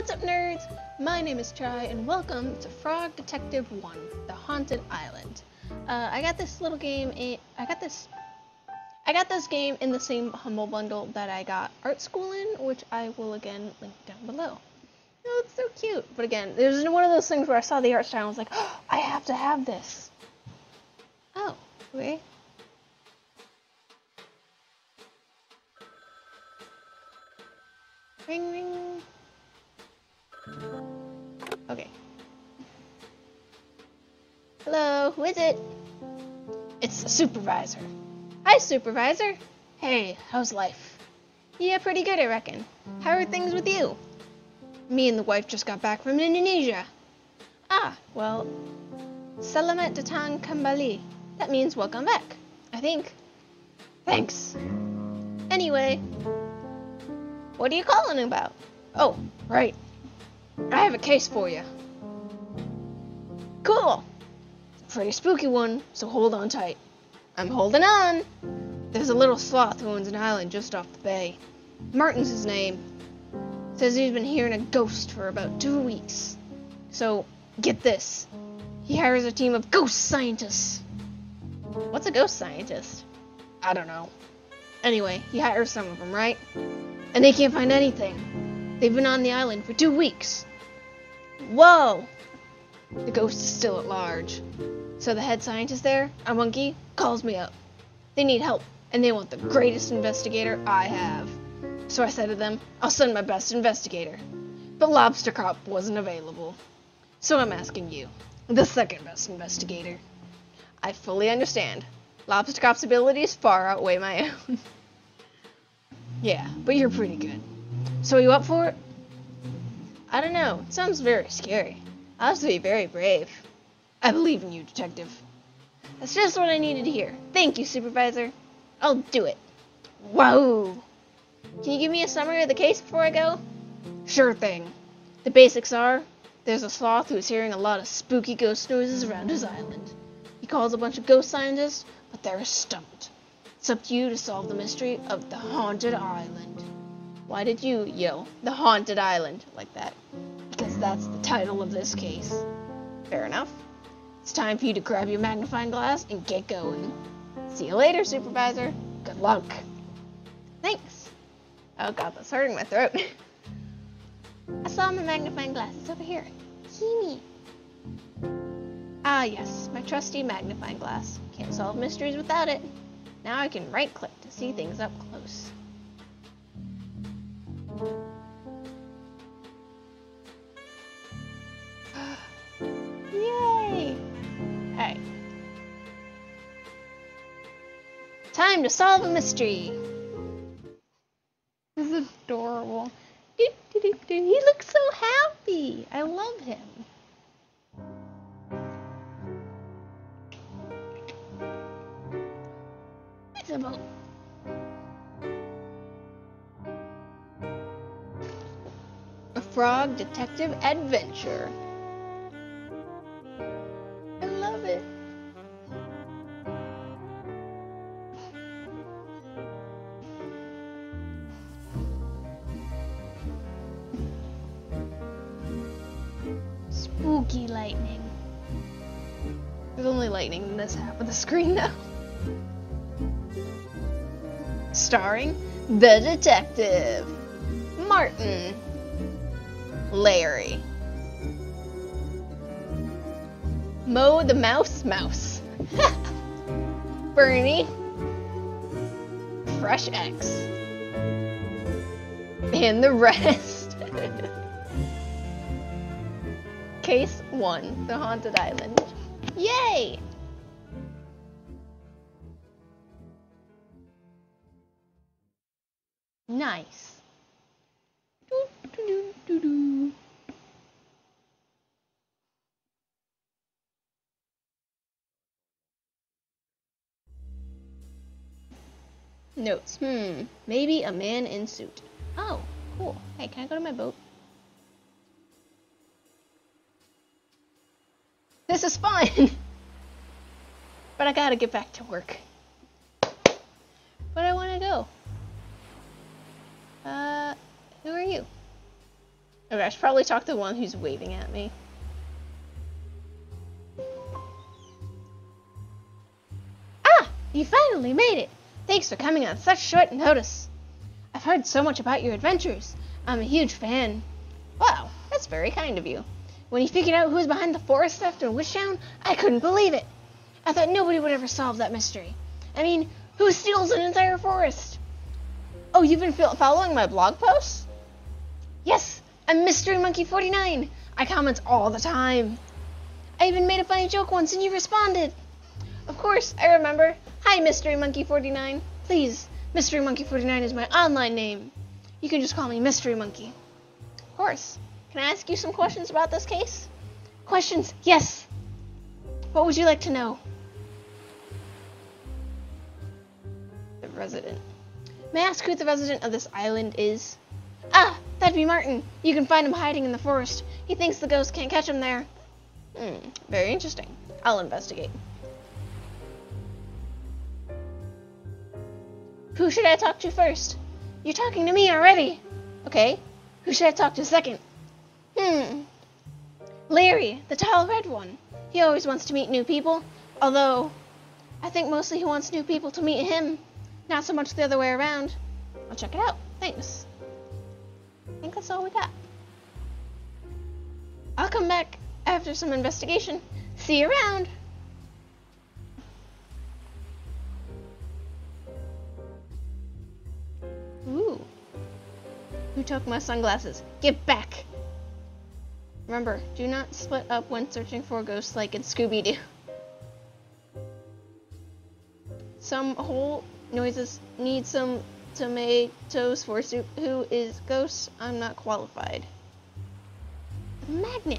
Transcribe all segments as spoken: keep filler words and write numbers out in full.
What's up, nerds? My name is Try, and welcome to Frog Detective One: The Haunted Island. Uh, I got this little game. In, I got this. I got this game in the same Humble Bundle that I got Art School in, which I will again link down below. Oh, it's so cute. But again, there's one of those things where I saw the art style and I was like, oh, I have to have this. Oh, okay. Ring, ring. Okay. Hello, who is it? It's the supervisor. Hi, supervisor. Hey, how's life? Yeah, pretty good, I reckon. How are things with you? Me and the wife just got back from Indonesia. Ah, well, selamat datang kembali. That means welcome back, I think. Thanks. Anyway, what are you calling about? Oh, right. I have a case for you. Cool. It's a pretty spooky one, so hold on tight. I'm holding on. There's a little sloth who owns an island just off the bay. Martin's his name. Says he's been hearing a ghost for about two weeks. So, get this. He hires a team of ghost scientists. What's a ghost scientist? I don't know. Anyway, he hires some of them, right? And they can't find anything. They've been on the island for two weeks. Whoa! The ghost is still at large. So the head scientist there, a monkey, calls me up. They need help, and they want the greatest investigator I have. So I said to them, I'll send my best investigator. But Lobster Cop wasn't available. So I'm asking you, the second best investigator. I fully understand. Lobster Cop's abilities far outweigh my own. Yeah, but you're pretty good. So are you up for it? I don't know. It sounds very scary. I'll have to be very brave. I believe in you, Detective. That's just what I needed to hear. Thank you, Supervisor. I'll do it. Whoa! Can you give me a summary of the case before I go? Sure thing. The basics are, there's a sloth who's hearing a lot of spooky ghost noises around his island. He calls a bunch of ghost scientists, but they're stumped. It's up to you to solve the mystery of the Haunted Island. Why did you yell, The Haunted Island, like that? Because that's the title of this case. Fair enough. It's time for you to grab your magnifying glass and get going. See you later, Supervisor. Good luck. Thanks. Oh god, that's hurting my throat. I saw my magnifying glass. It's over here. Heemee. Ah yes, my trusty magnifying glass. Can't solve mysteries without it. Now I can right-click to see things up close. Yay! Alright. Time to solve a mystery! This is adorable. Do, do, do, do. He looks so happy! I love him. It's a boat. A frog detective adventure. I love it. Spooky lightning. There's only lightning in this half of the screen now. Starring the detective, Martin Larry. Mo the Mouse Mouse. Bernie. Fresh X. And the rest. Case one, The Haunted Island. Yay! Nice. Doo, doo, doo, doo, doo. Notes. Hmm. Maybe a man in suit. Oh, cool. Hey, can I go to my boat? This is fun! But I gotta get back to work. But I wanna go. Uh, who are you? Okay, I should probably talk to the one who's waving at me. Ah! You finally made it! Thanks for coming on such short notice. I've heard so much about your adventures. I'm a huge fan. Wow, that's very kind of you. When you figured out who was behind the forest theft in Wishtown, I couldn't believe it. I thought nobody would ever solve that mystery. I mean, who steals an entire forest? Oh, you've been following my blog posts? Yes, I'm Mystery Monkey forty-nine. I comment all the time. I even made a funny joke once and you responded. Of course, I remember. Hi, Mystery Monkey forty-nine. Please, Mystery Monkey forty-nine is my online name. You can just call me Mystery Monkey. Of course. Can I ask you some questions about this case? Questions? Yes. What would you like to know? The resident. May I ask who the resident of this island is? Ah, that'd be Martin. You can find him hiding in the forest. He thinks the ghost can't catch him there. Hmm, very interesting. I'll investigate. Who should I talk to first? You're talking to me already. Okay, who should I talk to second? Hmm. Larry, the tall red one. He always wants to meet new people, although I think mostly he wants new people to meet him. Not so much the other way around. I'll check it out. Thanks. I think that's all we got. I'll come back after some investigation. See you around. Ooh. Who took my sunglasses? Get back! Remember, do not split up when searching for ghosts like in Scooby-Doo. Some whole noises need some tomatoes for soup. Who is ghost? I'm not qualified. A magnet!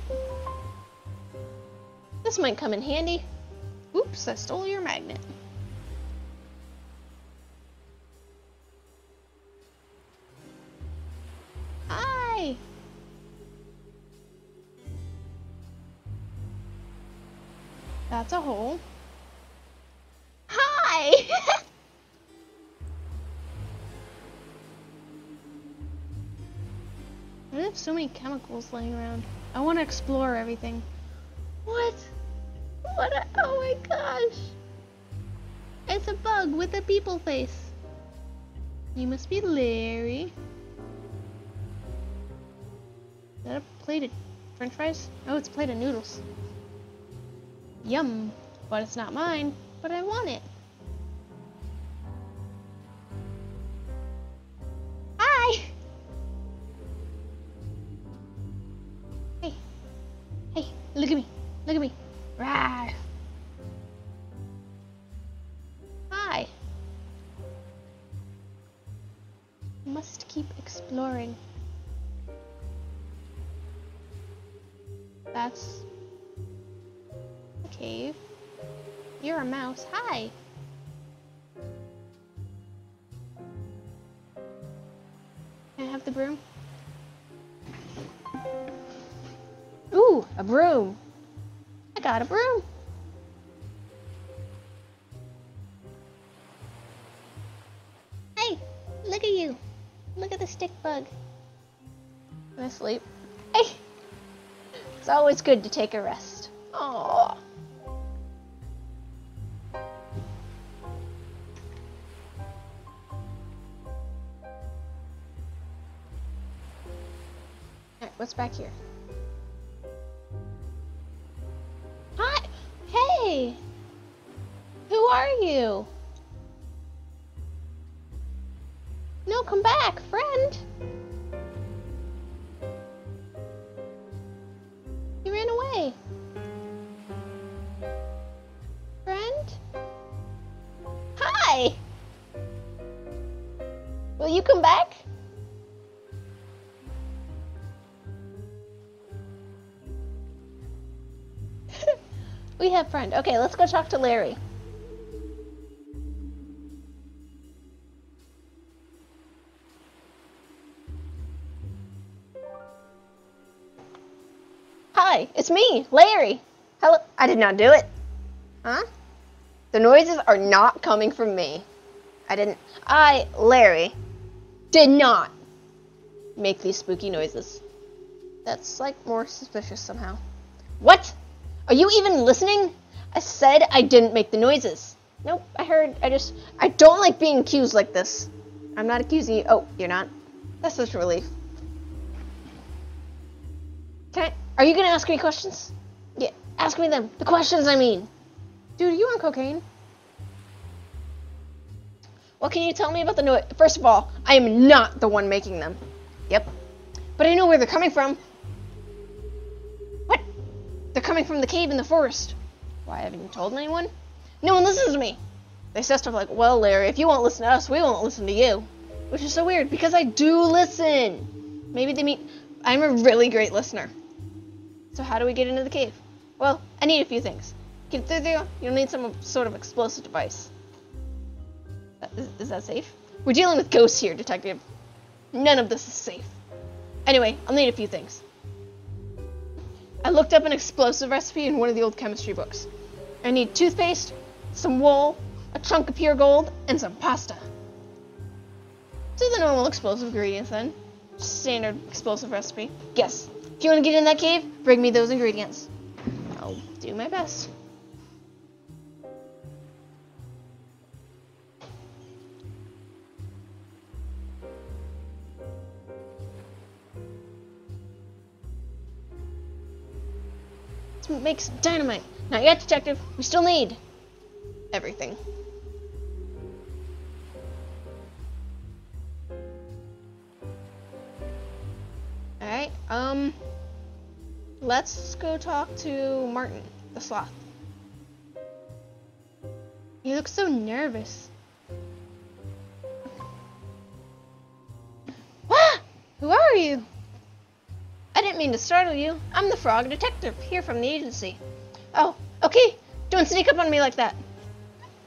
This might come in handy. Oops, I stole your magnet. Hi! That's a hole. Hi! I have so many chemicals laying around. I want to explore everything. What? What? A, oh my gosh! It's a bug with a people face. You must be Larry. Is that a plate of french fries? Oh, it's a plate of noodles. Yum. But it's not mine, but I want it. Hi! Hey. Hey, look at me. Look at me. Rawr. Hi. Must keep exploring. That's a cave. You're a mouse. Hi. Can I have the broom? Ooh, a broom. I got a broom. Hey, look at you. Look at the stick bug. Can I sleep? Hey. It's always good to take a rest. Aww. Alright, what's back here? Hi! Hey! Who are you? No, come back, friend! You come back? We have friend. Okay, let's go talk to Larry. Hi, it's me, Larry. Hello. I did not do it. Huh? The noises are not coming from me. I didn't. I, Larry. Did not make these spooky noises. That's, like, more suspicious somehow. What? Are you even listening? I said I didn't make the noises. Nope, I heard, I just, I don't like being accused like this. I'm not accusing you. Oh, you're not? That's such a relief. Can I, are you gonna ask me questions? Yeah, ask me them. The questions, I mean. Dude, are you on cocaine? What can you tell me about the noise? First of all, I am not the one making them. Yep. But I know where they're coming from. What? They're coming from the cave in the forest. Why haven't you told anyone? No one listens to me. They said stuff like, well, Larry, if you won't listen to us, we won't listen to you. Which is so weird, because I do listen. Maybe they mean I'm a really great listener. So how do we get into the cave? Well, I need a few things. Get through there, you'll need some sort of explosive device. Is, is that safe? We're dealing with ghosts here, Detective. None of this is safe. Anyway, I'll need a few things. I looked up an explosive recipe in one of the old chemistry books. I need toothpaste, some wool, a chunk of pure gold, and some pasta. So the normal explosive ingredients then. Standard explosive recipe. Yes. If you want to get in that cave, bring me those ingredients. I'll do my best. Let's make some dynamite. Not yet, Detective. We still need everything. Alright, um, let's go talk to Martin, the sloth. He looks so nervous. Ah! Who are you? I didn't mean to startle you. I'm the Frog Detective, here from the agency. Oh, okay. Don't sneak up on me like that.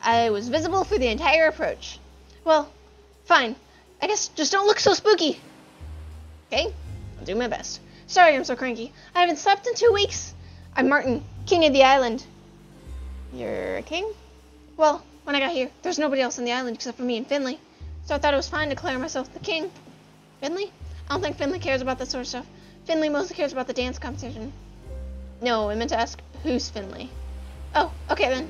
I was visible for the entire approach. Well, fine. I guess just don't look so spooky. Okay? I'll do my best. Sorry I'm so cranky. I haven't slept in two weeks. I'm Martin, king of the island. You're a king? Well, when I got here, there's nobody else on the island except for me and Finley. So I thought it was fine to declare myself the king. Finley? I don't think Finley cares about that sort of stuff. Finley mostly cares about the dance competition. No, I meant to ask, who's Finley? Oh, okay then.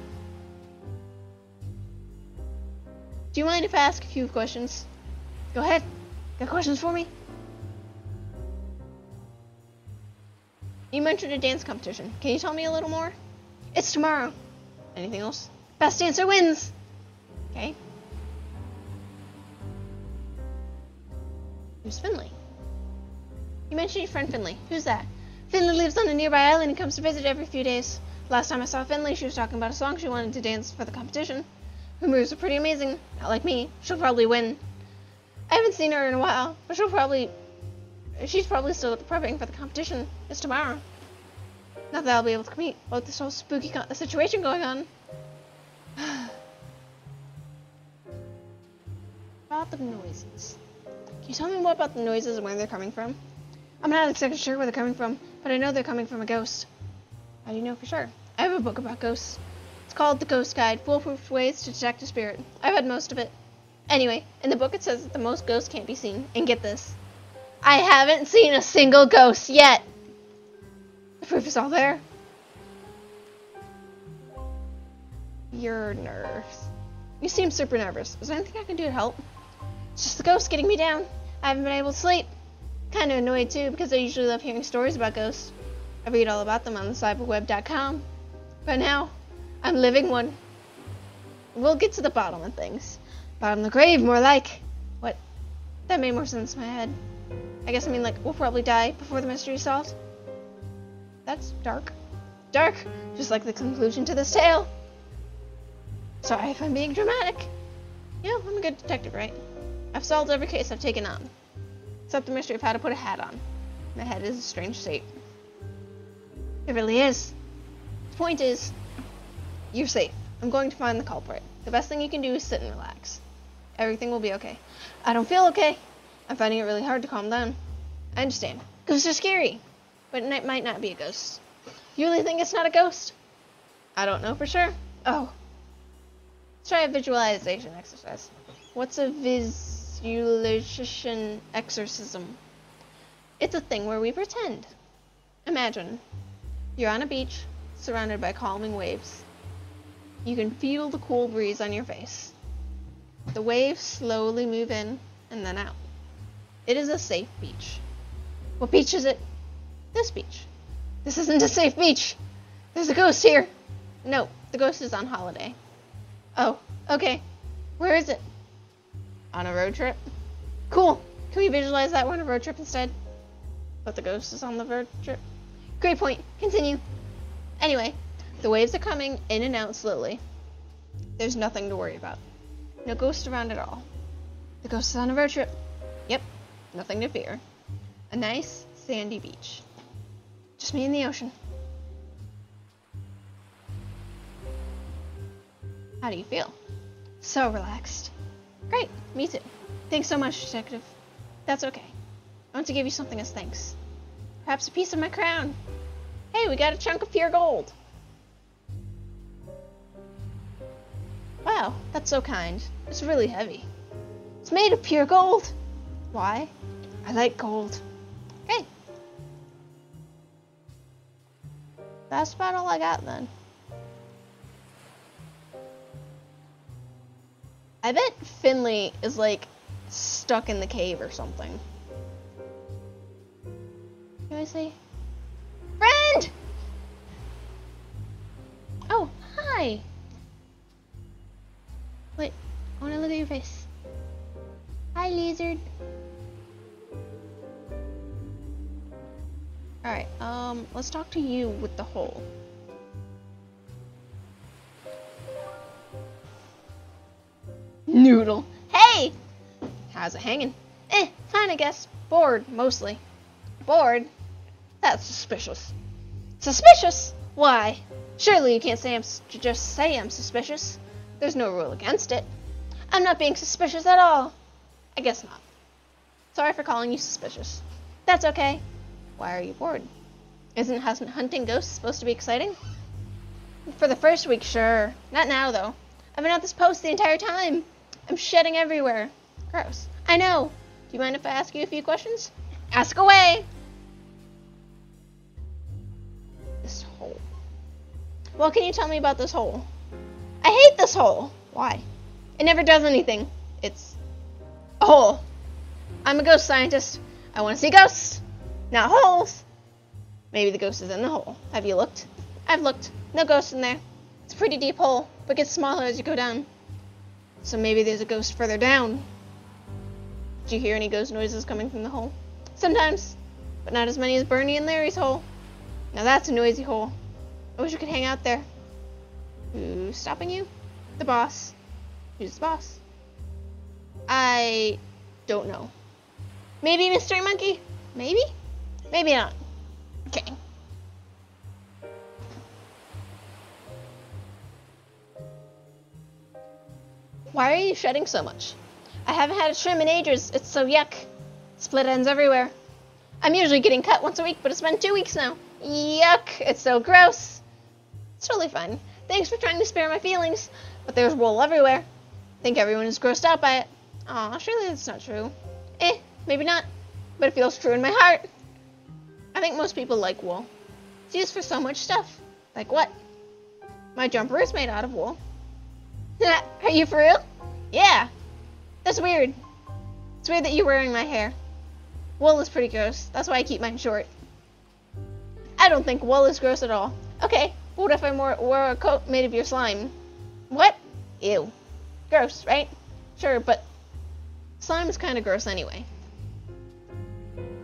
Do you mind if I ask a few questions? Go ahead. Got questions for me? You mentioned a dance competition. Can you tell me a little more? It's tomorrow. Anything else? Best dancer wins! Okay. Who's Finley? You mentioned your friend Finley. Who's that? Finley lives on a nearby island and comes to visit every few days. Last time I saw Finley, she was talking about a song she wanted to dance for the competition. Her moves are pretty amazing. Not like me. She'll probably win. I haven't seen her in a while, but she'll probably... She's probably still prepping for the competition. It's tomorrow. Not that I'll be able to compete. Well, with this whole spooky con situation going on. About the noises. Can you tell me more about the noises and where they're coming from? I'm not exactly sure where they're coming from, but I know they're coming from a ghost. How do you know for sure? I have a book about ghosts. It's called The Ghost Guide, Foolproof Ways to Detect a Spirit. I've read most of it. Anyway, in the book it says that the most ghosts can't be seen. And get this. I haven't seen a single ghost yet. The proof is all there. Your nerves. You seem super nervous. Is there anything I can do to help? It's just the ghost getting me down. I haven't been able to sleep. Kind of annoyed too, because I usually love hearing stories about ghosts. I read all about them on the cyberweb dot com. But now, I'm living one. We'll get to the bottom of things. Bottom of the grave, more like. What? That made more sense in my head. I guess I mean like we'll probably die before the mystery is solved. That's dark. Dark, just like the conclusion to this tale. Sorry if I'm being dramatic. You know, I'm a good detective, right? I've solved every case I've taken on. Except the mystery of how to put a hat on. My head is a strange shape. It really is. The point is, you're safe. I'm going to find the culprit. The best thing you can do is sit and relax. Everything will be okay. I don't feel okay. I'm finding it really hard to calm down. I understand. Ghosts are scary, but it might not be a ghost. You really think it's not a ghost? I don't know for sure. Oh. Let's try a visualization exercise. What's a visualization exorcism? It's a thing where we pretend. Imagine you're on a beach surrounded by calming waves. You can feel the cool breeze on your face. The waves slowly move in and then out. It is a safe beach. What beach is it? This beach. This isn't a safe beach. There's a ghost here. No, the ghost is on holiday. Oh, okay. Where is it? On a road trip. Cool. Can we visualize that we're on a road trip instead? But the ghost is on the road trip. Great point. Continue. Anyway, the waves are coming in and out slowly. There's nothing to worry about. No ghost around at all. The ghost is on a road trip. Yep, nothing to fear. A nice sandy beach. Just me and the ocean. How do you feel? So relaxed. Great, me too. Thanks so much, Detective. That's okay. I want to give you something as thanks. Perhaps a piece of my crown. Hey, we got a chunk of pure gold. Wow, that's so kind. It's really heavy. It's made of pure gold. Why? I like gold. Okay. That's about all I got then. I bet Finley is like stuck in the cave or something. Can I say? Friend! Oh, hi! Wait, I wanna look at your face. Hi, lizard. Alright, um, let's talk to you with the hole. Noodle. Hey! How's it hanging? Eh, fine, I guess. Bored, mostly. Bored? That's suspicious. Suspicious? Why? Surely you can't say I'm s just say I'm suspicious. There's no rule against it. I'm not being suspicious at all. I guess not. Sorry for calling you suspicious. That's okay. Why are you bored? Isn't hunting ghosts supposed to be exciting? For the first week, sure. Not now, though. I've been at this post the entire time. I'm shedding everywhere. Gross. I know. Do you mind if I ask you a few questions? Ask away. This hole. Well, can you tell me about this hole? I hate this hole. Why? It never does anything. It's a hole. I'm a ghost scientist. I want to see ghosts, not holes. Maybe the ghost is in the hole. Have you looked? I've looked. No ghost in there. It's a pretty deep hole, but gets smaller as you go down. So maybe there's a ghost further down. Did you hear any ghost noises coming from the hole? Sometimes, but not as many as Bernie and Larry's hole. Now that's a noisy hole. I wish you could hang out there. Who's stopping you? The boss. Who's the boss? I don't know. Maybe Mystery Monkey? Maybe? Maybe not. Okay. Why are you shedding so much? I haven't had a trim in ages. It's so yuck. Split ends everywhere. I'm usually getting cut once a week, but it's been two weeks now. Yuck. It's so gross. It's totally fine. Thanks for trying to spare my feelings, but there's wool everywhere. I think everyone is grossed out by it. Aw, surely that's not true. Eh, maybe not, but it feels true in my heart. I think most people like wool. It's used for so much stuff. Like what? My jumper is made out of wool. Are you for real? Yeah. That's weird. It's weird that you're wearing my hair. Wool is pretty gross. That's why I keep mine short. I don't think wool is gross at all. Okay. What if I wore a coat made of your slime? What? Ew. Gross, right? Sure, but slime is kind of gross anyway.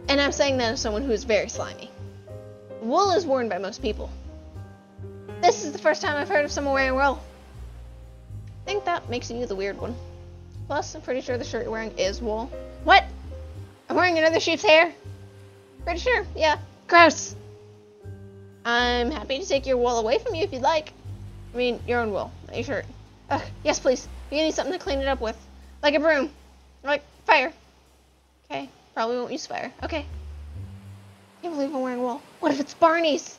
And I'm saying that as someone who is very slimy. Wool is worn by most people. This is the first time I've heard of someone wearing wool. I think that makes you the weird one. Plus, I'm pretty sure the shirt you're wearing is wool. What? I'm wearing another sheep's hair? Pretty sure, yeah. Gross. I'm happy to take your wool away from you if you'd like. I mean, your own wool, not your shirt. Ugh, yes, please. You need something to clean it up with. Like a broom. Like fire. Okay, probably won't use fire. Okay. I can't believe I'm wearing wool. What if it's Barney's?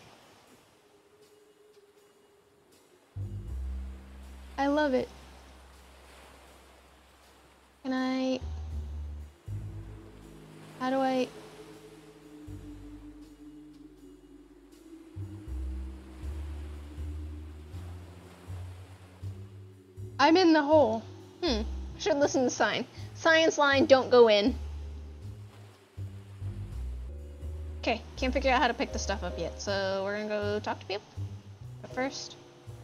I love it. Can I... How do I... I'm in the hole. Hmm. Should listen to the sign. Science line, don't go in. Okay, can't figure out how to pick the stuff up yet, so we're gonna go talk to people. But first,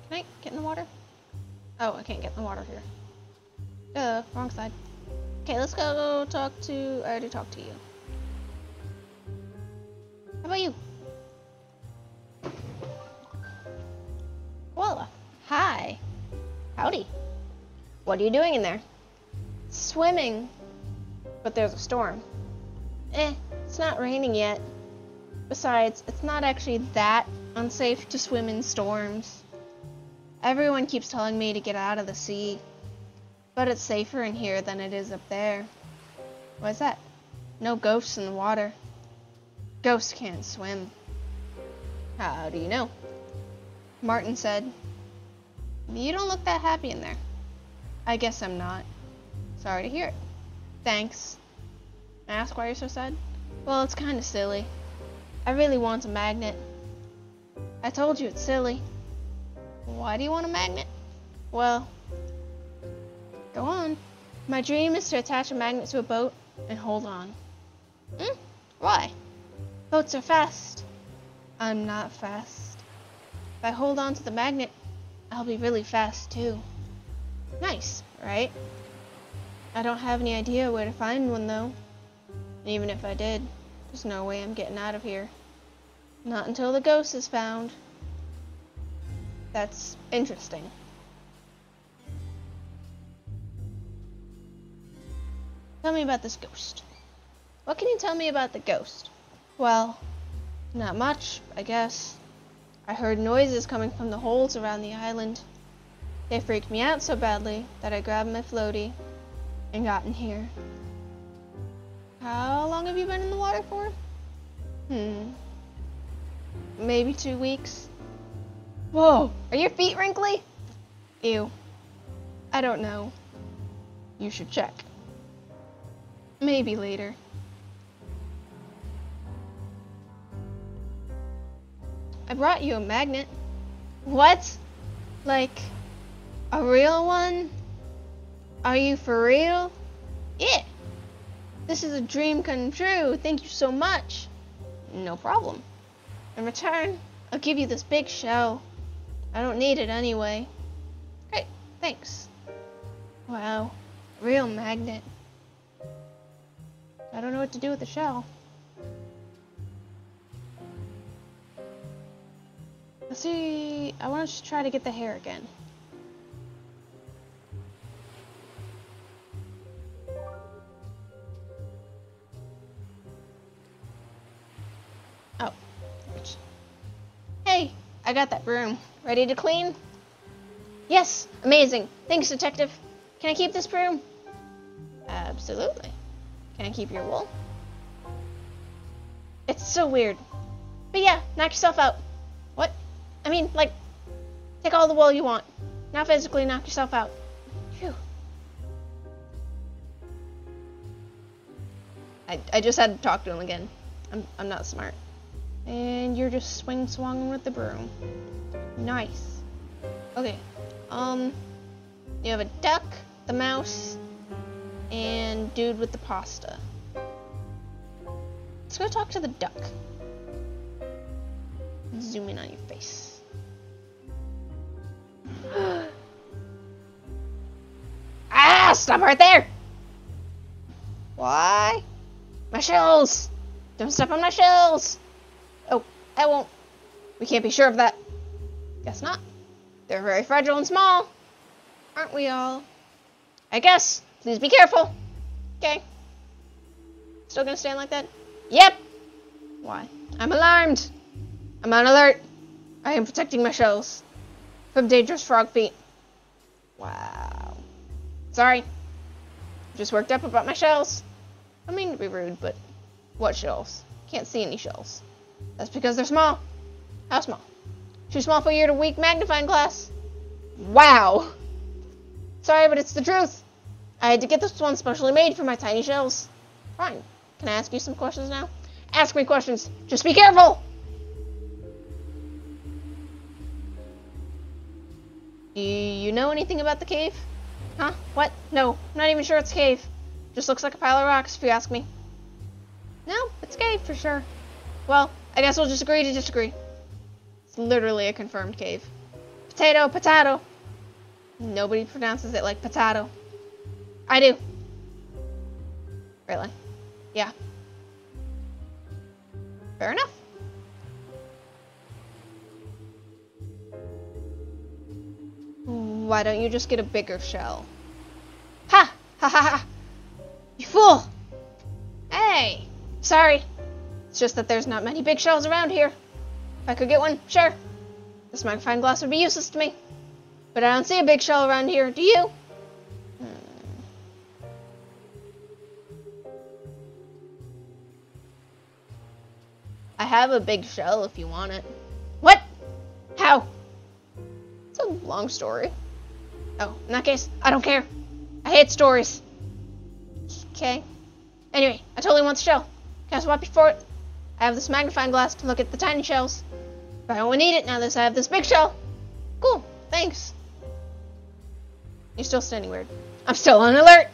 can I get in the water? Oh, I can't get in the water here. Duh, wrong side. Okay, let's go talk to... I already talked to you. How about you? Koala. Hi. Howdy. What are you doing in there? Swimming. But there's a storm. Eh, it's not raining yet. Besides, it's not actually that unsafe to swim in storms. Everyone keeps telling me to get out of the sea, but it's safer in here than it is up there. Why's that? No ghosts in the water. Ghosts can't swim. How do you know? Martin said. You don't look that happy in there. I guess I'm not. Sorry to hear it. Thanks. May I ask why you're so sad? Well, it's kind of silly. I really want a magnet. I told you it's silly. Why do you want a magnet? Well, go on. My dream is to attach a magnet to a boat and hold on. Hmm? Why? Boats are fast. I'm not fast. If I hold on to the magnet, I'll be really fast too. Nice, right? I don't have any idea where to find one though. And even if I did, there's no way I'm getting out of here. Not until the ghost is found. That's interesting. Tell me about this ghost. What can you tell me about the ghost? Well, not much, I guess. I heard noises coming from the holes around the island. They freaked me out so badly that I grabbed my floaty and got in here. How long have you been in the water for? Hmm. Maybe two weeks. Whoa, are your feet wrinkly? Ew. I don't know. You should check. Maybe later. I brought you a magnet. What? Like, a real one? Are you for real? Yeah. This is a dream come true. Thank you so much. No problem. In return, I'll give you this big shell. I don't need it anyway. Great, thanks. Wow, real magnet. I don't know what to do with the shell. Let's see, I want to try to get the hair again. Oh. Hey, I got that broom. Ready to clean? Yes, amazing. Thanks, Detective. Can I keep this broom? Absolutely. Can I keep your wool? It's so weird. But yeah, knock yourself out. What? I mean, like, take all the wool you want. Now physically knock yourself out. Phew. I, I just had to talk to him again. I'm, I'm not smart. And you're just swing-swonging with the broom. Nice. Okay. Um, you have a duck, the mouse, and dude with the pasta. Let's go talk to the duck. Zoom in on your face. Ah! Stop right there! Why? My shells! Don't step on my shells! Oh, I won't. We can't be sure of that. Guess not. They're very fragile and small. Aren't we all? I guess. Please be careful. Okay. Still gonna stand like that? Yep. Why? I'm alarmed. I'm on alert. I am protecting my shells from dangerous frog feet. Wow. Sorry. Just worked up about my shells. I mean to be rude, but what shells? Can't see any shells. That's because they're small. How small? Too small for your weak magnifying glass. Wow. Sorry, but it's the truth. I had to get this one specially made for my tiny shells. Fine. Can I ask you some questions now? Ask me questions. Just be careful. Do you know anything about the cave? Huh? What? No, I'm not even sure it's a cave. Just looks like a pile of rocks, if you ask me. No, it's a cave for sure. Well, I guess we'll just agree to disagree. It's literally a confirmed cave. Potato, potato. Nobody pronounces it like potato. I do. Really? Yeah. Fair enough. Why don't you just get a bigger shell? Ha! Ha ha ha! You fool! Hey! Sorry. It's just that there's not many big shells around here. If I could get one, sure. This magnifying glass would be useless to me. But I don't see a big shell around here, do you? Hmm. I have a big shell if you want it. What? How? It's a long story. Oh, in that case, I don't care. I hate stories. Okay. Anyway, I totally want the shell. Can I swap you for it? I have this magnifying glass to look at the tiny shells. But I only need it now that I have this big shell. Cool, thanks. You're still standing weird. I'm still on alert.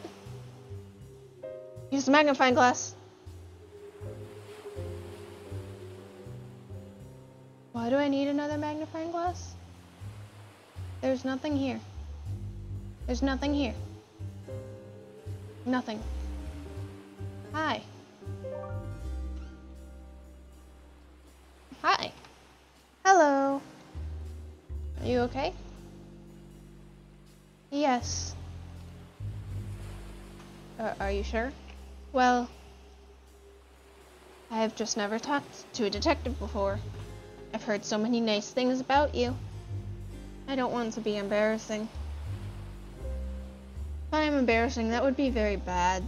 Use the magnifying glass. Why do I need another magnifying glass? There's nothing here. There's nothing here. Nothing. Hi. Hi. Hello. Are you okay? Yes. Uh, are you sure? Well, I have just never talked to a detective before. I've heard so many nice things about you. I don't want to be embarrassing. If I am embarrassing, that would be very bad.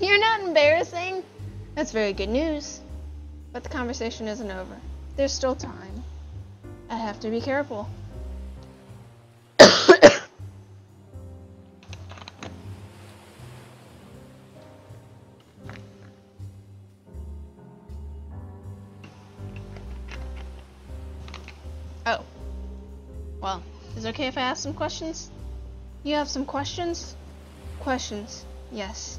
You're not embarrassing! That's very good news. But the conversation isn't over. There's still time. I have to be careful. Oh. Well, is it okay if I ask some questions? You have some questions? Questions, yes.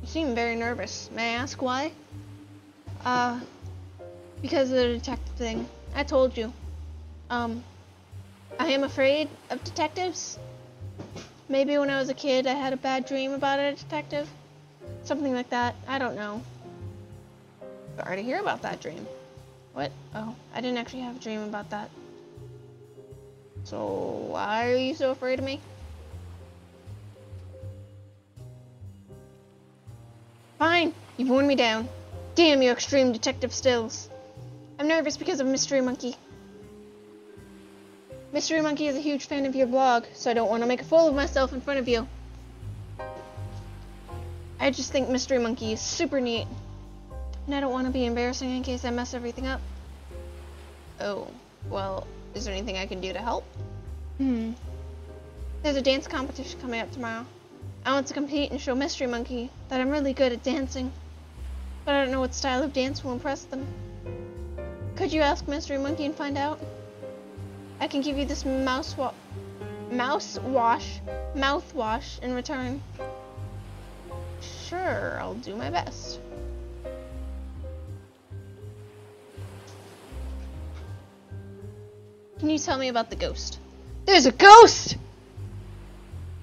You seem very nervous. May I ask why? Uh, because of the detective thing. I told you. Um, I am afraid of detectives. Maybe when I was a kid I had a bad dream about a detective. Something like that. I don't know. Sorry to hear about that dream. What? Oh, I didn't actually have a dream about that. So, why are you so afraid of me? Fine, you've worn me down. Damn your extreme detective stills. I'm nervous because of Mystery Monkey. Mystery Monkey is a huge fan of your blog, so I don't want to make a fool of myself in front of you. I just think Mystery Monkey is super neat. And I don't want to be embarrassing in case I mess everything up. Oh, well, is there anything I can do to help? Hmm. There's a dance competition coming up tomorrow. I want to compete and show Mystery Monkey that I'm really good at dancing, but I don't know what style of dance will impress them. Could you ask Mystery Monkey and find out? I can give you this mouse wa- mouse wash, mouthwash in return. Sure, I'll do my best. Can you tell me about the ghost? There's a ghost!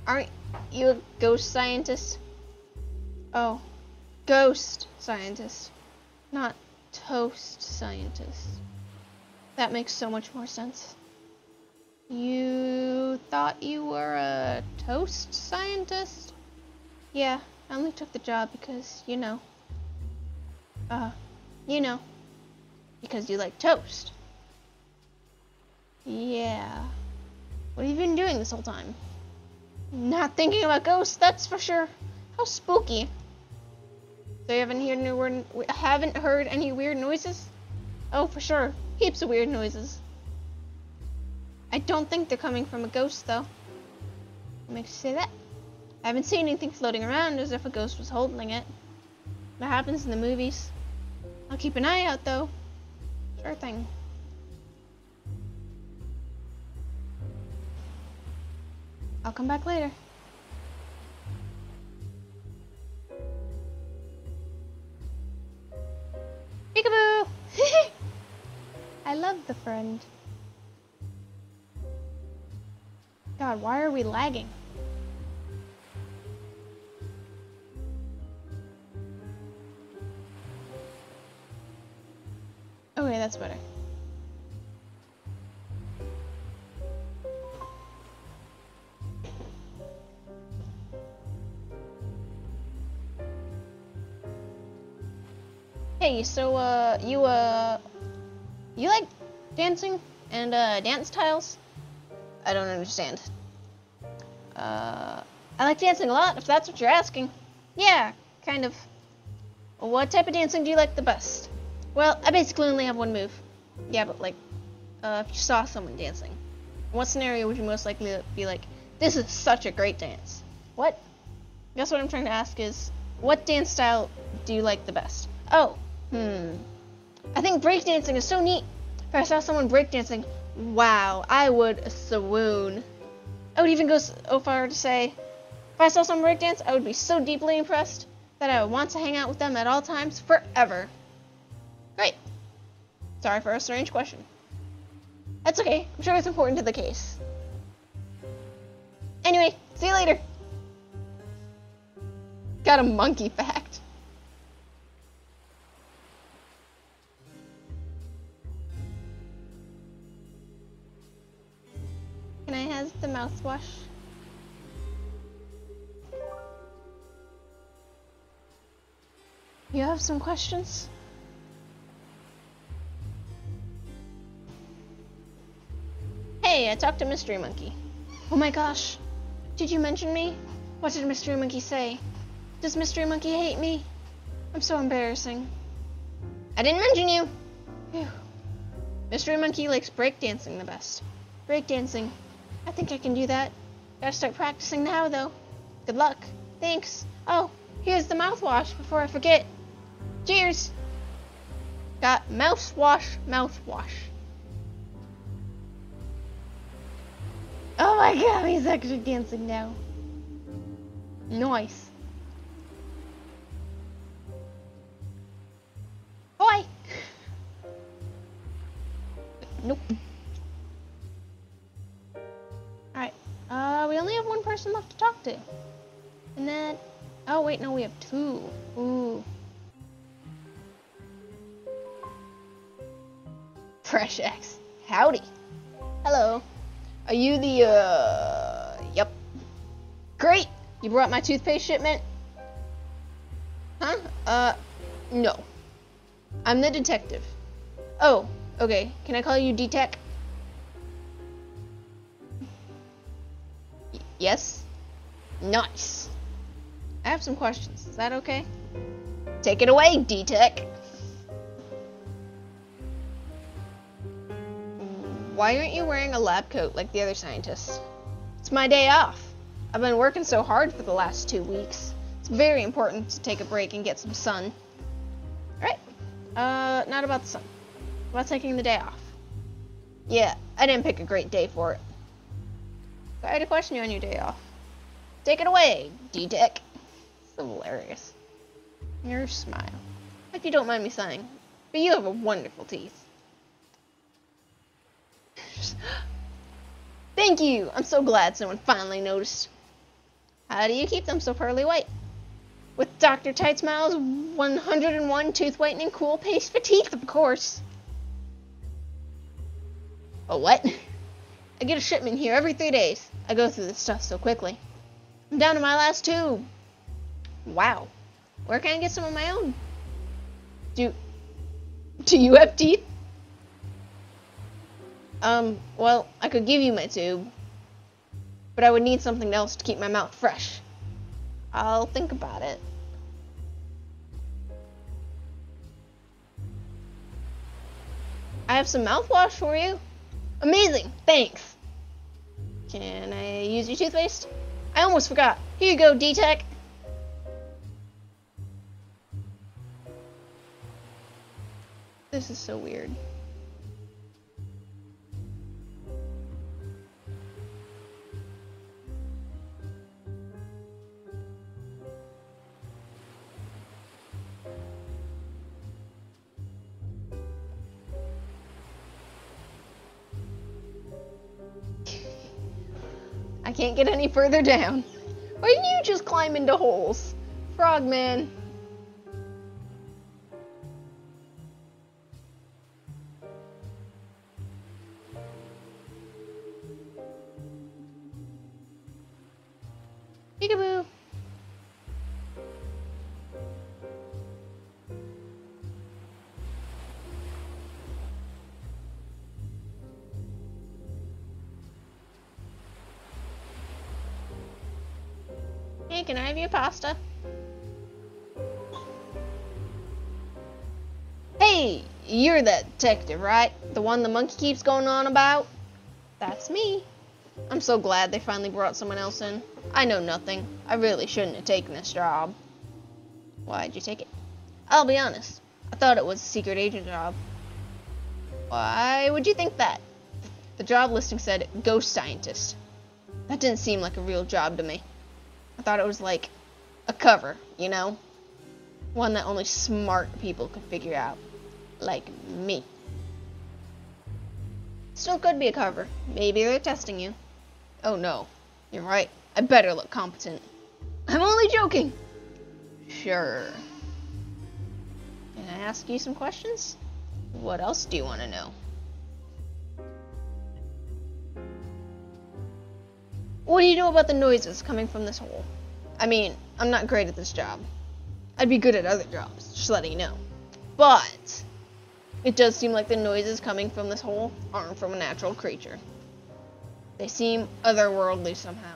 Aren't you a ghost scientist? Oh, ghost scientist, not toast scientist. That makes so much more sense. You thought you were a toast scientist? Yeah, I only took the job because, you know, uh, you know, because you like toast. Yeah. What have you been doing this whole time? Not thinking about ghosts, that's for sure. How spooky. So you haven't heard any weird, haven't heard any weird noises? Oh, for sure. Heaps of weird noises. I don't think they're coming from a ghost, though. What makes you say that? I haven't seen anything floating around as if a ghost was holding it. That happens in the movies. I'll keep an eye out, though. Sure thing. I'll come back later. Peekaboo! I love the friend. God, why are we lagging? Okay, that's better. Hey, so, uh, you, uh, you like dancing and, uh, dance tiles? I don't understand. Uh, I like dancing a lot, if that's what you're asking. Yeah, kind of. What type of dancing do you like the best? Well, I basically only have one move. Yeah, but, like, uh, if you saw someone dancing, what scenario would you most likely be like, this is such a great dance? What? I guess what I'm trying to ask is, what dance style do you like the best? Oh. Hmm. I think breakdancing is so neat. If I saw someone breakdancing, wow, I would swoon. I would even go so far to say, if I saw someone breakdance, I would be so deeply impressed that I would want to hang out with them at all times forever. Great. Sorry for a strange question. That's okay. I'm sure it's important to the case. Anyway, see you later. Got a monkey fact. Can I have the mouthwash? You have some questions? Hey, I talked to Mystery Monkey. Oh my gosh, did you mention me? What did Mystery Monkey say? Does Mystery Monkey hate me? I'm so embarrassing. I didn't mention you! Phew. Mystery Monkey likes breakdancing the best. Breakdancing. I think I can do that. Gotta start practicing now, though. Good luck. Thanks. Oh, here's the mouthwash before I forget. Cheers! Got mouthwash, mouthwash. Oh my god, he's actually dancing now. Nice. Boy! Nope. Uh, we only have one person left to talk to. And then... Oh, wait, no, we have two. Ooh. Fresh X. Howdy. Hello. Are you the, uh... Yep. Great! You brought my toothpaste shipment? Huh? Uh, no. I'm the detective. Oh, okay. Can I call you D-Tech? Yes? Nice. I have some questions. Is that okay? Take it away, D-Tech. Why aren't you wearing a lab coat like the other scientists? It's my day off. I've been working so hard for the last two weeks. It's very important to take a break and get some sun. Alright. Uh, not about the sun. About taking the day off. Yeah, I didn't pick a great day for it. I had to question you on your day off. Take it away, D-Tech. It's hilarious. Your smile. Like you don't mind me saying, but you have a wonderful teeth. Thank you! I'm so glad someone finally noticed. How do you keep them so pearly white? With Doctor Tight Smiles one oh one Tooth Whitening Cool Paste for Teeth, of course. A what? I get a shipment here every three days. I go through this stuff so quickly. I'm down to my last two. Wow. Where can I get some of my own? Do, do you have teeth? Um, well, I could give you my tube, but I would need something else to keep my mouth fresh. I'll think about it. I have some mouthwash for you. Amazing, thanks. Can I use your toothpaste? I almost forgot. Here you go, D-Tech. This is so weird. I can't get any further down. Why didn't you just climb into holes? Frogman. Peekaboo. Hey, can I have your pasta? Hey, you're that detective, right? The one the monkey keeps going on about? That's me. I'm so glad they finally brought someone else in. I know nothing. I really shouldn't have taken this job. Why'd you take it? I'll be honest. I thought it was a secret agent job. Why would you think that? The job listing said ghost scientist. That didn't seem like a real job to me. I thought it was like a cover, you know? One that only smart people could figure out. Like me. Still could be a cover. Maybe they're testing you. Oh no, you're right. I better look competent. I'm only joking! Sure. Can I ask you some questions? What else do you want to know? What do you know about the noises coming from this hole? I mean, I'm not great at this job. I'd be good at other jobs, just letting you know. But it does seem like the noises coming from this hole aren't from a natural creature. They seem otherworldly somehow.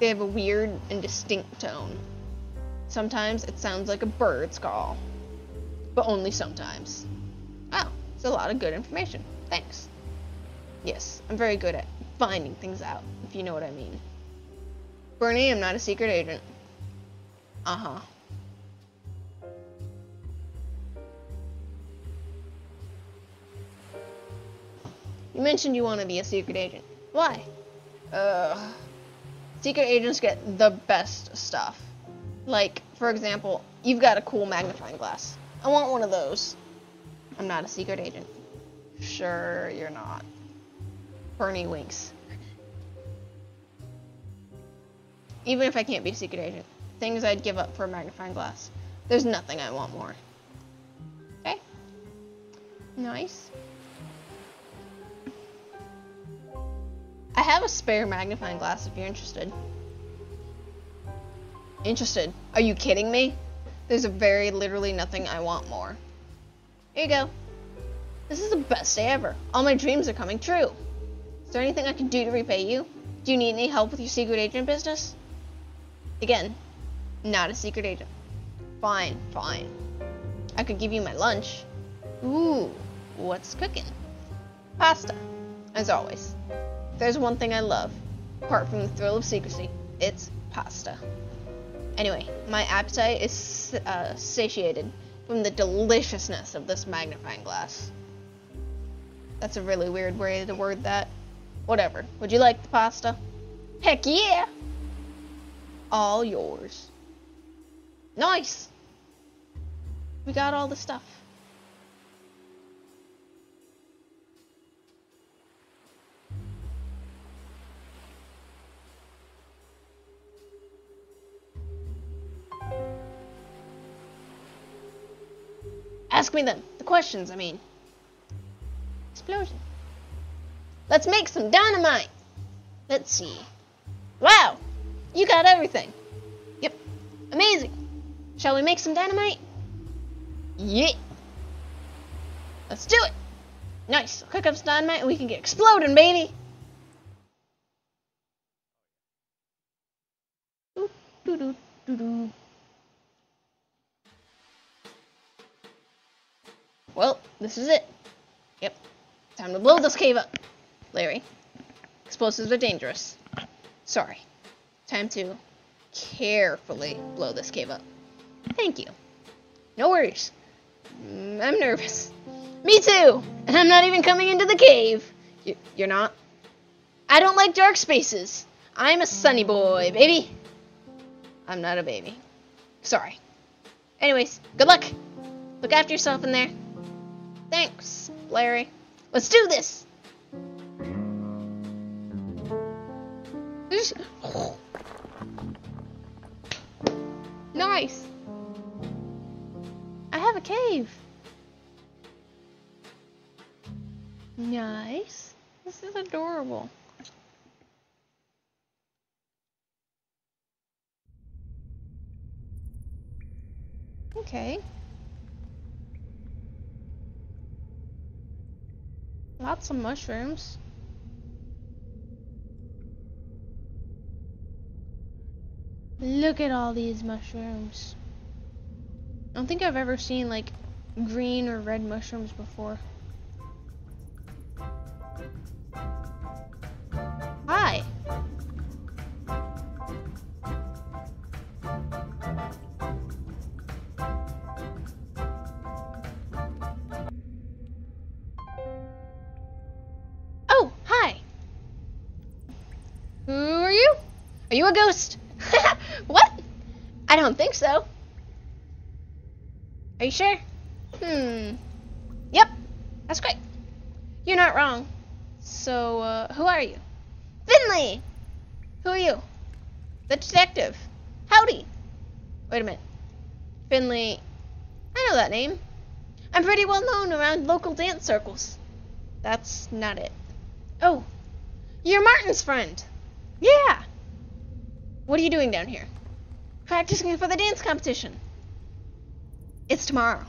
They have a weird and distinct tone. Sometimes it sounds like a bird's call, but only sometimes. Oh, it's a lot of good information. Thanks. Yes, I'm very good at finding things out, if you know what I mean. Bernie, I'm not a secret agent. Uh-huh. You mentioned you want to be a secret agent. Why? Uh, secret agents get the best stuff. Like, for example, you've got a cool magnifying glass. I want one of those. I'm not a secret agent. Sure, you're not. Bernie winks. Even if I can't be a secret agent, things I'd give up for a magnifying glass. There's nothing I want more. Okay. Nice. I have a spare magnifying glass if you're interested. Interested? Are you kidding me? There's a very literally nothing I want more. Here you go. This is the best day ever. All my dreams are coming true. Is there anything I can do to repay you? Do you need any help with your secret agent business? Again, not a secret agent. Fine, fine. I could give you my lunch. Ooh, what's cooking? Pasta, as always. There's one thing I love, apart from the thrill of secrecy, it's pasta. Anyway, my appetite is uh, satiated from the deliciousness of this magnifying glass. That's a really weird way to word that. Whatever. Would you like the pasta? Heck yeah! All yours. Nice! We got all the stuff. Ask me them. The questions, I mean. Explosion. Let's make some dynamite. Let's see. Wow, you got everything. Yep, amazing. Shall we make some dynamite? Yeah. Let's do it. Nice. I'll cook up some dynamite and we can get exploding, baby. Doo, doo, doo, doo, doo. Well, this is it. Yep. Time to blow this cave up. Larry, explosives are dangerous. Sorry. Time to carefully blow this cave up. Thank you. No worries. Mm, I'm nervous. Me too! And I'm not even coming into the cave. You, you're not? I don't like dark spaces. I'm a sunny boy, baby. I'm not a baby. Sorry. Anyways, good luck. Look after yourself in there. Thanks, Larry. Let's do this! just... Nice! I have a cave! Nice! This is adorable. Okay. Lots of mushrooms. Look at all these mushrooms. I don't think I've ever seen like green or red mushrooms before. Hi. Oh, hi. Who are you? Are you a ghost? What? I don't think so. Are you sure? Hmm. Yep. That's great. You're not wrong. So, uh, who are you? Finley! Who are you? The detective. Howdy. Wait a minute. Finley. I know that name. I'm pretty well known around local dance circles. That's not it. Oh. You're Martin's friend. Yeah. What are you doing down here? Practicing for the dance competition. It's tomorrow.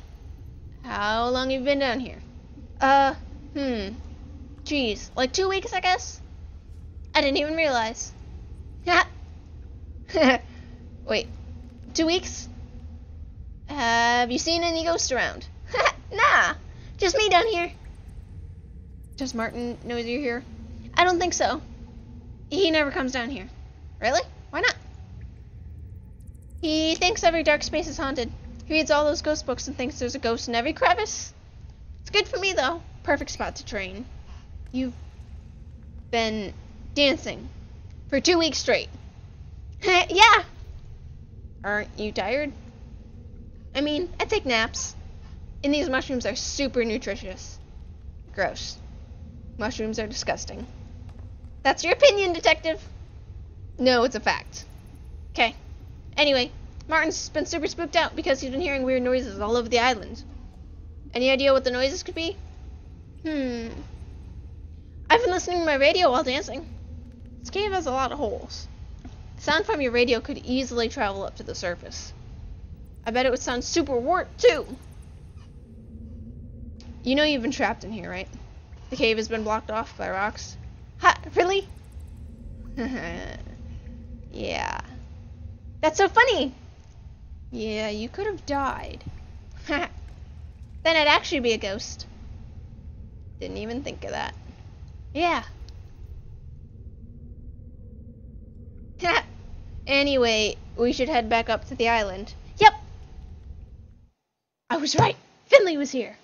How long have you been down here? Uh, hmm. Jeez, like two weeks, I guess? I didn't even realize. Wait, two weeks? Have you seen any ghosts around? Nah, just me down here. Does Martin know you're here? I don't think so. He never comes down here. Really? Why not? He thinks every dark space is haunted. He reads all those ghost books and thinks there's a ghost in every crevice. It's good for me, though. Perfect spot to train. You've been dancing for two weeks straight. Yeah. Aren't you tired? I mean, I take naps. And these mushrooms are super nutritious. Gross. Mushrooms are disgusting. That's your opinion, detective. No, it's a fact. Okay. Anyway, Martin's been super spooked out because he's been hearing weird noises all over the island. Any idea what the noises could be? Hmm. I've been listening to my radio while dancing. This cave has a lot of holes. Sound from your radio could easily travel up to the surface. I bet it would sound super warped, too. You know you've been trapped in here, right? The cave has been blocked off by rocks. Ha! Really? Yeah. That's so funny! Yeah, you could have died. Then I'd actually be a ghost. Didn't even think of that. Yeah. Anyway, we should head back up to the island. Yep! I was right! Finley was here!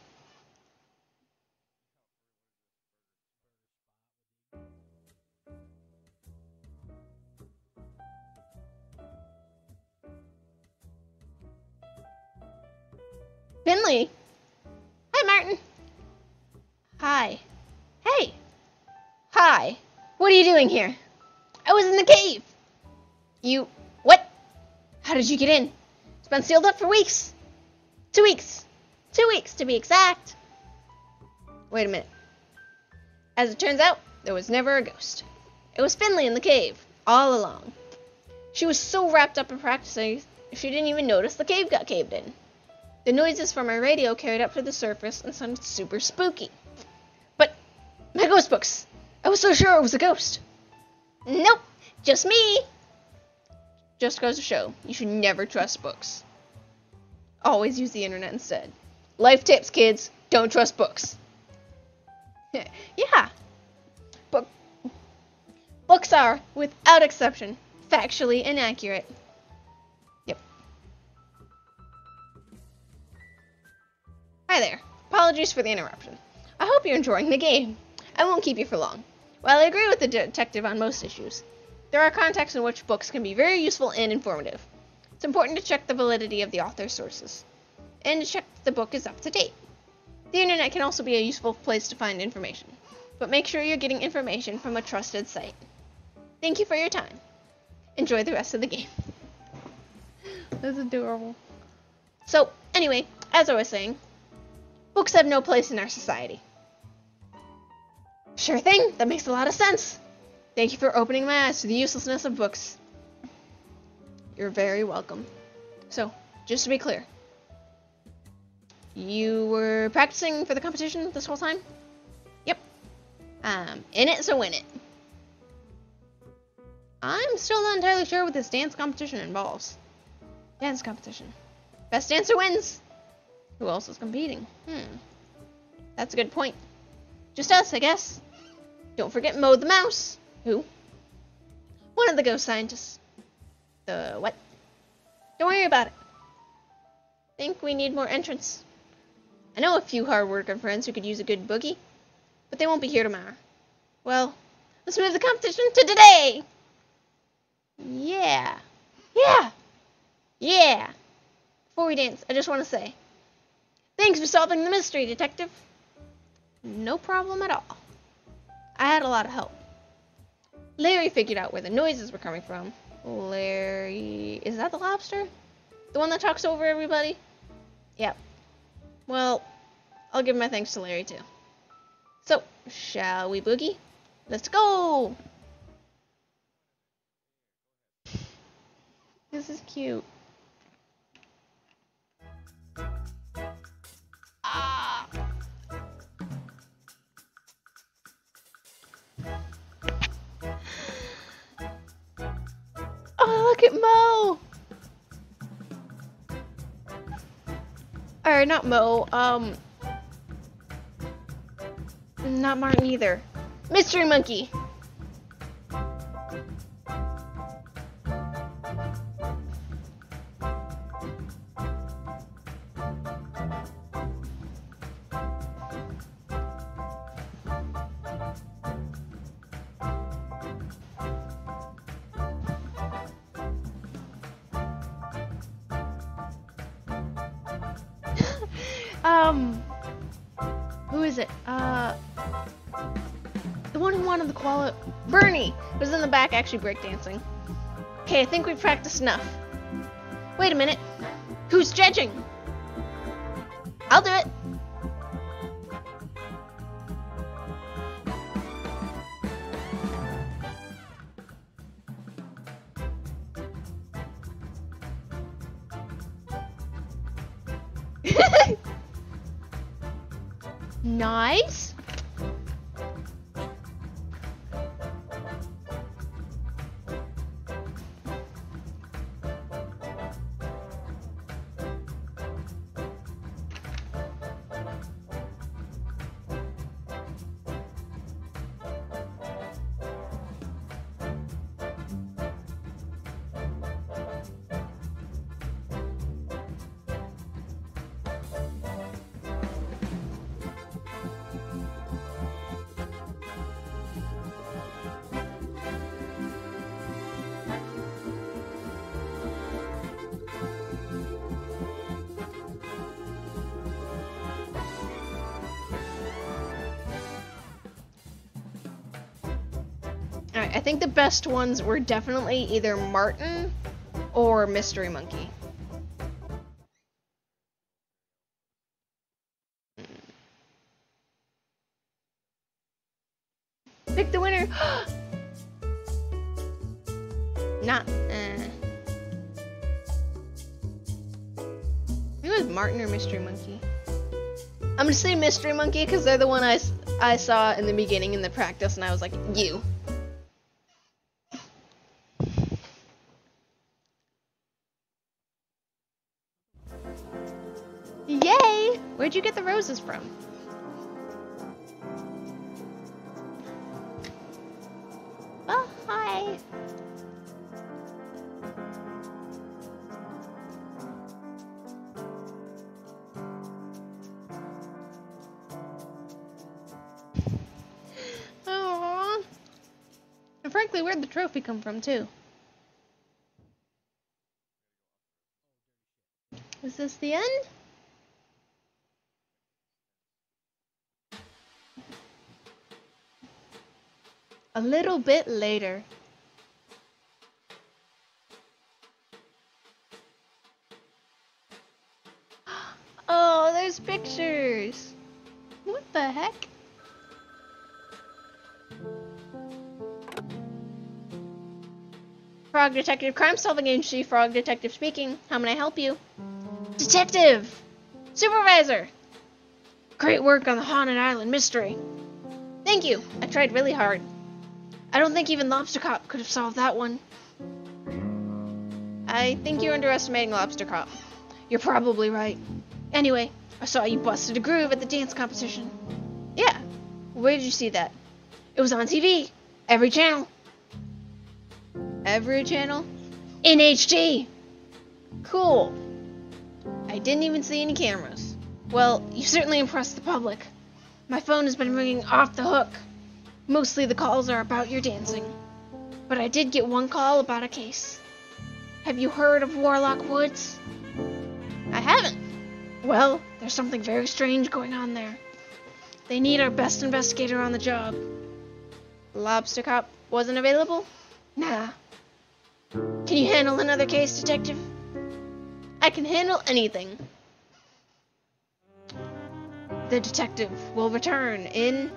Finley! Hi, Martin! Hi. Hey! Hi! What are you doing here? I was in the cave! You... What? How did you get in? It's been sealed up for weeks! Two weeks! Two weeks, to be exact! Wait a minute. As it turns out, there was never a ghost. It was Finley in the cave, all along. She was so wrapped up in practicing, she didn't even notice the cave got caved in. The noises from my radio carried up to the surface and sounded super spooky. But my ghost books! I was so sure it was a ghost! Nope! Just me! Just goes to show, you should never trust books. Always use the internet instead. Life tips, kids! Don't trust books! Yeah! Book Books are, without exception, factually inaccurate. Hi there. Apologies for the interruption. I hope you're enjoying the game. I won't keep you for long. While I agree with the detective on most issues, there are contexts in which books can be very useful and informative. It's important to check the validity of the author's sources, and to check that the book is up to date. The internet can also be a useful place to find information, but make sure you're getting information from a trusted site. Thank you for your time. Enjoy the rest of the game. This is adorable. So, anyway, as I was saying, books have no place in our society. Sure thing, that makes a lot of sense. Thank you for opening my eyes to the uselessness of books. You're very welcome. So, just to be clear, you were practicing for the competition this whole time? Yep. Um, in it, so in it. I'm still not entirely sure what this dance competition involves. Dance competition. Best dancer wins! Who else is competing? Hmm. That's a good point. Just us, I guess. Don't forget Mo the Mouse. Who? One of the ghost scientists. The what? Don't worry about it. Think we need more entrants. I know a few hard-working friends who could use a good boogie, but they won't be here tomorrow. Well, let's move the competition to today! Yeah. Yeah! Yeah! Before we dance, I just want to say, thanks for solving the mystery, Detective. No problem at all. I had a lot of help. Larry figured out where the noises were coming from. Larry... Is that the lobster? The one that talks over everybody? Yep. Well, I'll give my thanks to Larry, too. So, shall we boogie? Let's go! This is cute. Ah! Oh, look at Mo! Or not Mo, um... Not Martin either. Mystery Monkey! Um, who is it? Uh, the one who wanted the koala, Bernie, was in the back actually breakdancing. Okay, I think we've practiced enough. Wait a minute, who's judging? I'll do it. Nice. I think the best ones were definitely either Martin or Mystery Monkey. Pick the winner! Not, eh. Uh. It was Martin or Mystery Monkey. I'm gonna say Mystery Monkey because they're the one I, I saw in the beginning in the practice and I was like, you. Where'd you get the roses from? Oh, hi! Aww. And frankly, where'd the trophy come from, too? Is this the end? A little bit later. the heck? Frog Detective Crime Solving Agency, Frog Detective speaking. How may I help you? Detective! Supervisor! Great work on the Haunted Island mystery. Thank you. I tried really hard. I don't think even Lobster Cop could have solved that one. I think you're underestimating Lobster Cop. You're probably right. Anyway, I saw you busted a groove at the dance competition. Yeah. Where did you see that? It was on T V. Every channel. Every channel? In H D. Cool. I didn't even see any cameras. Well, you certainly impressed the public. My phone has been ringing off the hook. Mostly the calls are about your dancing. But I did get one call about a case. Have you heard of Warlock Woods? I haven't. Well, there's something very strange going on there. They need our best investigator on the job. Lobster Cop wasn't available? Nah. Can you handle another case, Detective? I can handle anything. The detective will return in...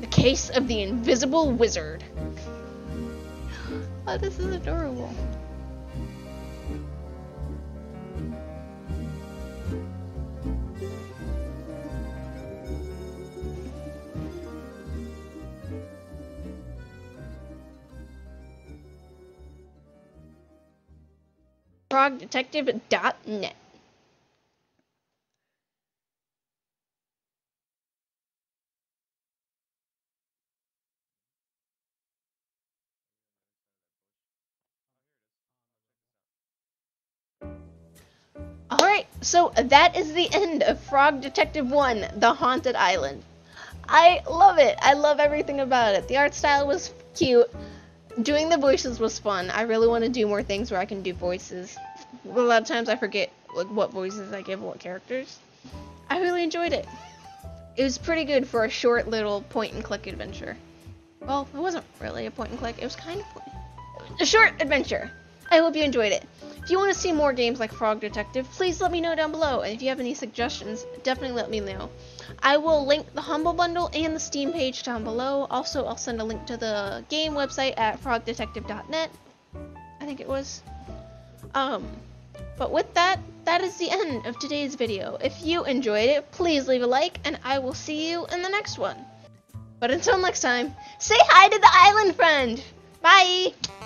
The Case of the Invisible Wizard. Oh, this is adorable. frog detective dot net. Alright, so that is the end of Frog Detective One, The Haunted Island. I love it. I love everything about it. The art style was cute. Doing the voices was fun. I really want to do more things where I can do voices. A lot of times I forget what voices I give what characters. I really enjoyed it. It was pretty good for a short little point-and-click adventure. Well, it wasn't really a point-and-click. It was kind of a short adventure. I hope you enjoyed it. If you want to see more games like Frog Detective, please let me know down below. And if you have any suggestions, definitely let me know. I will link the Humble Bundle and the Steam page down below. Also, I'll send a link to the game website at frog detective dot net. I think it was. Um, but with that, that is the end of today's video. If you enjoyed it, please leave a like, and I will see you in the next one. But until next time, say hi to the island friend! Bye!